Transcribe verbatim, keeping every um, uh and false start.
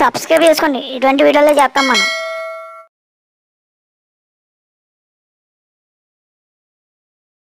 Subscribe చేసుకోండి. ఇటువంటి వీడియోలు చేస్తాం మనం.